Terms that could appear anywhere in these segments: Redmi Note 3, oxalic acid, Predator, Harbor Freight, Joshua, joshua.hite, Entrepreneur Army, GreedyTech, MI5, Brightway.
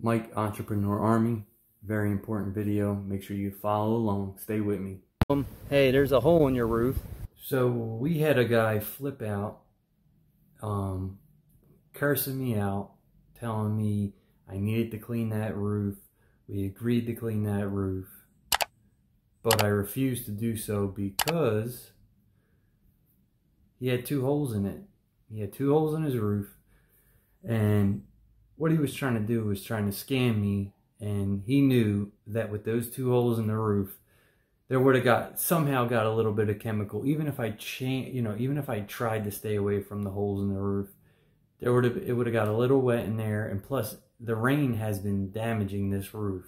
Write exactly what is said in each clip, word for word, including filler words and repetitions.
Mike, Entrepreneur Army, very important video. Make sure you follow along. Stay with me. Um, hey, there's a hole in your roof. So we had a guy flip out, um, cursing me out, telling me I needed to clean that roof. We agreed to clean that roof, but I refused to do so because he had two holes in it. He had two holes in his roof, and what he was trying to do was trying to scam me, and he knew that with those two holes in the roof, there would have got somehow got a little bit of chemical. Even if I change, you know, even if I tried to stay away from the holes in the roof, there would have it would have got a little wet in there, and plus the rain has been damaging this roof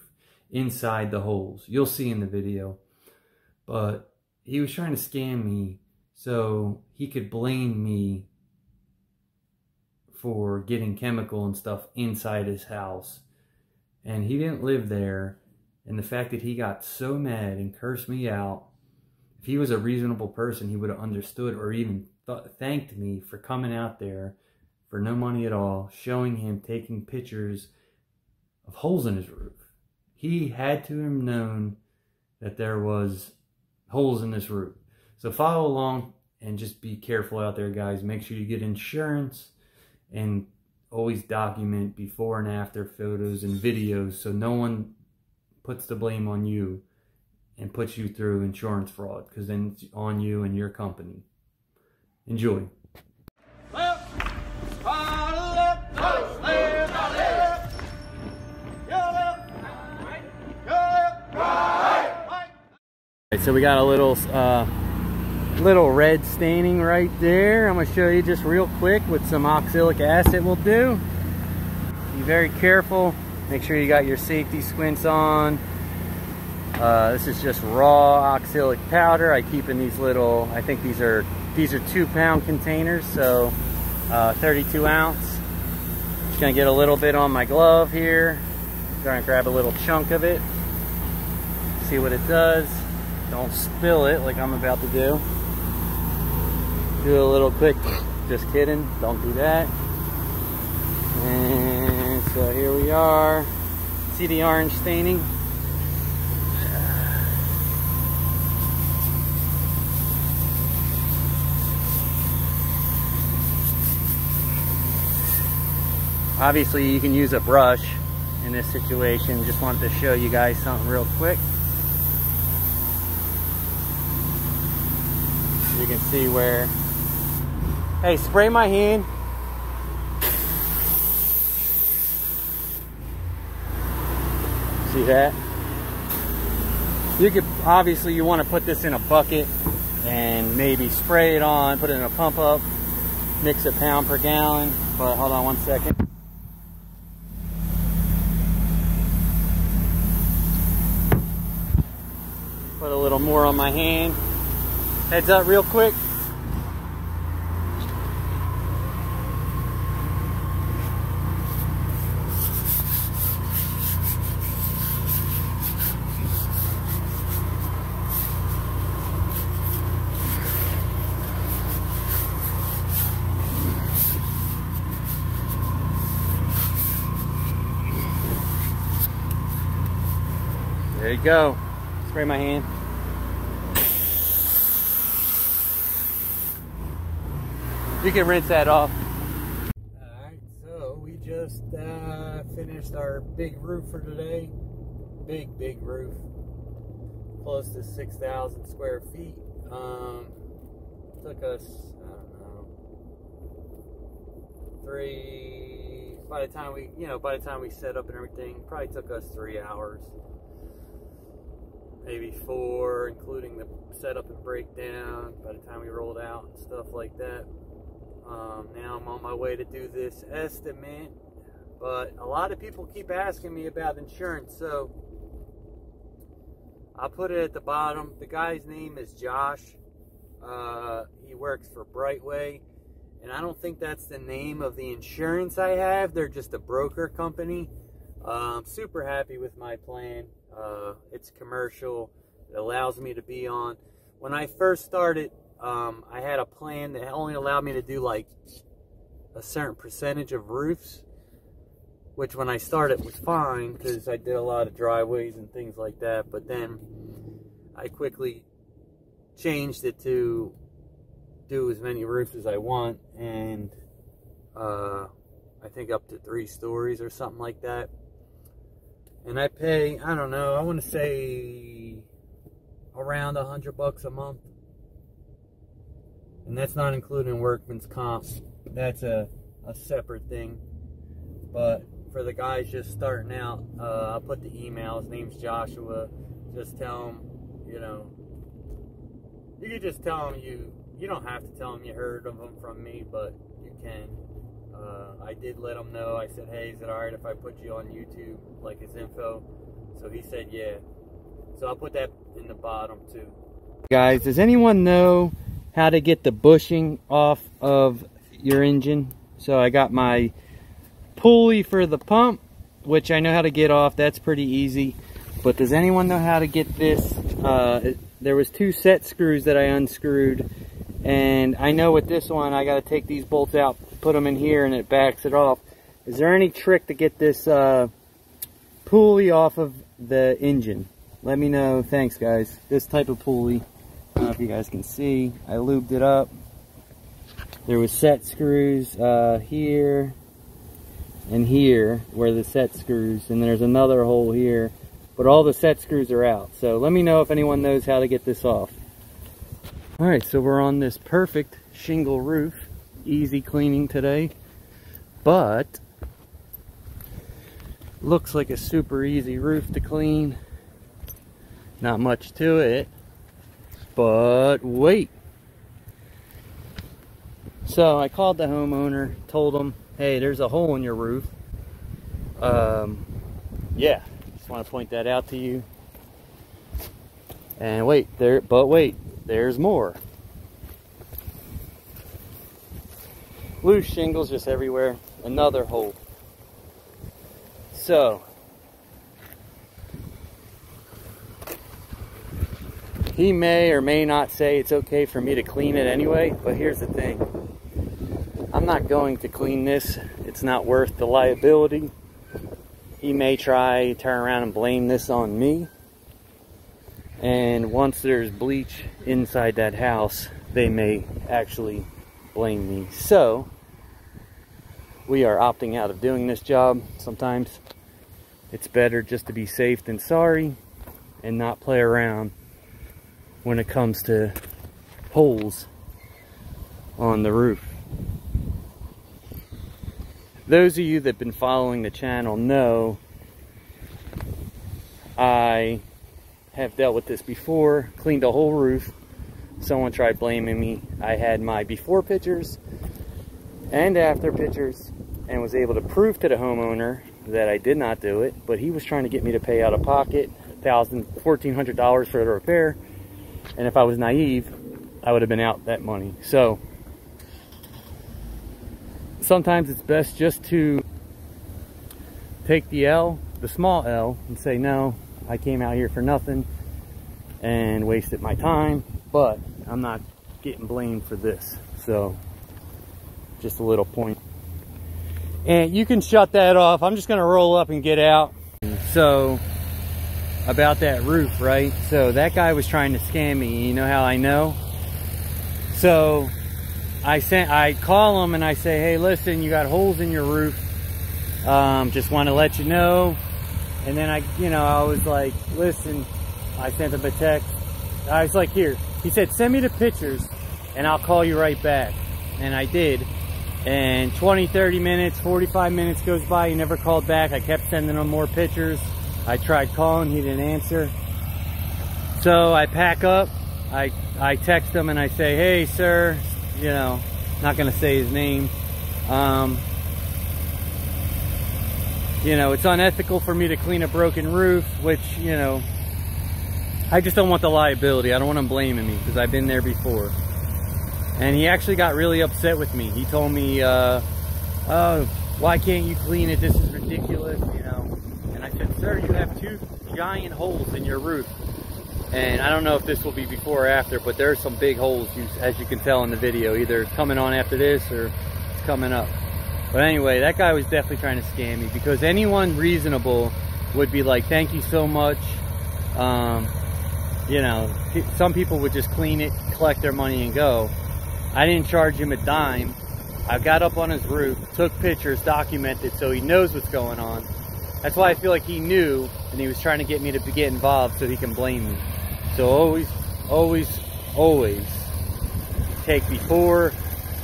inside the holes. You'll see in the video. But he was trying to scam me so he could blame me for getting chemical and stuff inside his house. And he didn't live there. And the fact that he got so mad and cursed me out, if he was a reasonable person, he would have understood or even th thanked me for coming out there for no money at all, showing him taking pictures of holes in his roof. He had to have known that there was holes in this roof. So follow along and just be careful out there, guys. Make sure you get insurance and always document before and after photos and videos so no one puts the blame on you and puts you through insurance fraud, because then it's on you and your company. Enjoy. So we got a little uh, little red staining right there. I'm going to show you just real quick what some oxalic acid will do. Be very careful. Make sure you got your safety squints on. Uh, this is just raw oxalic powder. I keep in these little, I think these are these are two pound containers, so uh, thirty-two ounce. Just going to get a little bit on my glove here. Going to grab a little chunk of it. See what it does. Don't spill it like I'm about to do. Do a little quick, just kidding, don't do that. And so here we are. See the orange staining? Obviously you can use a brush in this situation. Just wanted to show you guys something real quick. You can see where. Hey, spray my hand. See that? You could obviously you want to put this in a bucket and maybe spray it on, put it in a pump up, mix it pound per gallon. But hold on one second. Put a little more on my hand. Heads up real quick. There you go. Spray my hand. You can rinse that off. Alright, so we just uh, finished our big roof for today. Big, big roof. Close to six thousand square feet. Um, took us, I don't know, three, by the time we, you know, by the time we set up and everything, probably took us three hours. Maybe four, including the setup and breakdown, by the time we rolled out and stuff like that. Um, now I'm on my way to do this estimate, but a lot of people keep asking me about insurance, so I'll put it at the bottom. The guy's name is Josh. Uh, he works for Brightway, and I don't think that's the name of the insurance I have. They're just a broker company. Uh, I'm super happy with my plan. Uh, it's commercial. It allows me to be on. When I first started, Um, I had a plan that only allowed me to do like a certain percentage of roofs, which when I started was fine because I did a lot of driveways and things like that, but then I quickly changed it to do as many roofs as I want, and uh, I think up to three stories or something like that. And I pay, I don't know, I want to say around a hundred bucks a month. And that's not including workman's comp. That's a, a separate thing. But for the guys just starting out, uh, I'll put the email. His name's Joshua. Just tell him, you know, you can just tell him you, you don't have to tell him you heard of him from me, but you can. Uh, I did let him know. I said, hey, is it all right if I put you on YouTube, like his info? So he said, yeah. So I'll put that in the bottom too. Guys, does anyone know how to get the bushing off of your engine? So I got my pulley for the pump, which I know how to get off. That's pretty easy. But does anyone know how to get this? Uh, it, there was two set screws that I unscrewed. And I know with this one, I got to take these bolts out, put them in here, and it backs it off. Is there any trick to get this uh, pulley off of the engine? Let me know. Thanks, guys. This type of pulley, I don't know if you guys can see, I lubed it up. There was set screws uh, here and here where the set screws, and there's another hole here, but all the set screws are out. So let me know if anyone knows how to get this off. All right, so we're on this perfect shingle roof. Easy cleaning today, but looks like a super easy roof to clean. Not much to it, but wait. So I called the homeowner, told him, hey, there's a hole in your roof. Um, yeah, just want to point that out to you. And wait, there, but wait. There's more. Loose shingles just everywhere. Another hole. So he may or may not say it's okay for me to clean it anyway, but here's the thing. I'm not going to clean this. It's not worth the liability. He may try, turn around and blame this on me. And once there's bleach inside that house, they may actually blame me. So we are opting out of doing this job. Sometimes it's better just to be safe than sorry and not play around when it comes to holes on the roof. Those of you that have been following the channel know I have dealt with this before. Cleaned a whole roof. Someone tried blaming me. I had my before pictures and after pictures and was able to prove to the homeowner that I did not do it, but he was trying to get me to pay out of pocket one thousand, fourteen hundred dollars for the repair, and if I was naive, I would have been out that money. So sometimes it's best just to take the L, the small L, and say, no, I came out here for nothing and wasted my time, but I'm not getting blamed for this. So just a little point. And you can shut that off. I'm just going to roll up and get out. So about that roof, right? So that guy was trying to scam me. You know how I know? So I sent, I call him and I say, hey, listen, you got holes in your roof. Um, just want to let you know. And then I, you know, I was like, listen, I sent him a text. I was like, here. He said, send me the pictures and I'll call you right back. And I did. And twenty, thirty minutes, forty-five minutes goes by. He never called back. I kept sending him more pictures. I tried calling. He didn't answer. So I pack up. I, I text him and I say, hey, sir, you know, not going to say his name. Um... You know, it's unethical for me to clean a broken roof, which, you know, I just don't want the liability. I don't want him blaming me because I've been there before. And he actually got really upset with me. He told me, uh, oh, why can't you clean it? This is ridiculous, you know. And I said, sir, you have two giant holes in your roof. And I don't know if this will be before or after, but there are some big holes, as you can tell in the video. Either it's coming on after this or it's coming up. But anyway, that guy was definitely trying to scam me, because anyone reasonable would be like, thank you so much. Um, you know, some people would just clean it, collect their money and go. I didn't charge him a dime. I got up on his roof, took pictures, documented, so he knows what's going on. That's why I feel like he knew, and he was trying to get me to get involved so he can blame me. So always, always, always take before,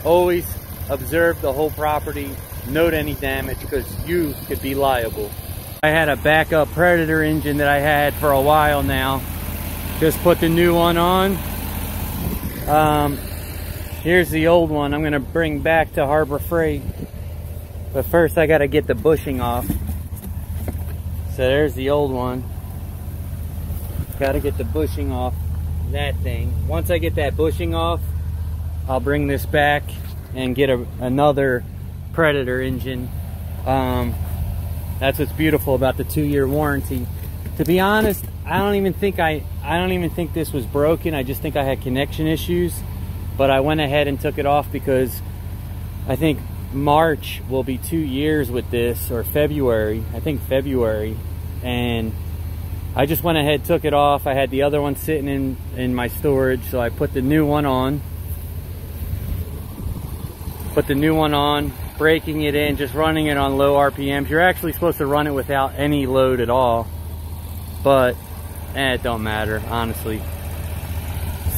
always observe the whole property, note any damage, because you could be liable. I had a backup Predator engine that I had for a while now. Just put the new one on. Um, here's the old one I'm gonna bring back to Harbor Freight. But first I gotta get the bushing off. So there's the old one. Gotta get the bushing off that thing. Once I get that bushing off, I'll bring this back and get a, another Predator engine. Um, that's what's beautiful about the two-year warranty. To be honest, I don't even think I I don't even think this was broken. I just think I had connection issues, but I went ahead and took it off because I think March will be two years with this, or February, I think February, and I just went ahead, took it off. I had the other one sitting in in my storage, so I put the new one on. Put the new one on, breaking it in, just running it on low R P Ms. You're actually supposed to run it without any load at all, but eh, it don't matter, honestly.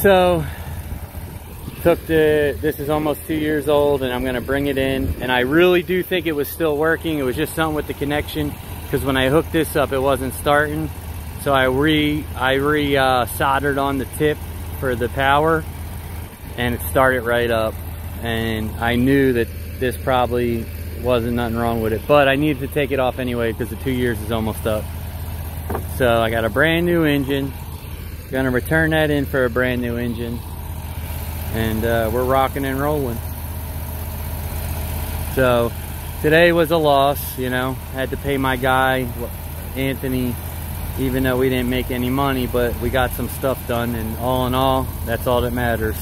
So, took the, this is almost two years old, and I'm gonna bring it in, and I really do think it was still working. It was just something with the connection, because when I hooked this up, it wasn't starting. So I re, I re uh, soldered on the tip for the power, and it started right up. And I knew that this probably wasn't nothing wrong with it, but I needed to take it off anyway because the two years is almost up. So I got a brand new engine, gonna return that in for a brand new engine, and uh, we're rocking and rolling. So today was a loss, you know, I had to pay my guy Anthony, even though we didn't make any money, but we got some stuff done, and all in all, that's all that matters.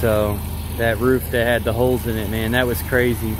So that roof that had the holes in it, man, that was crazy.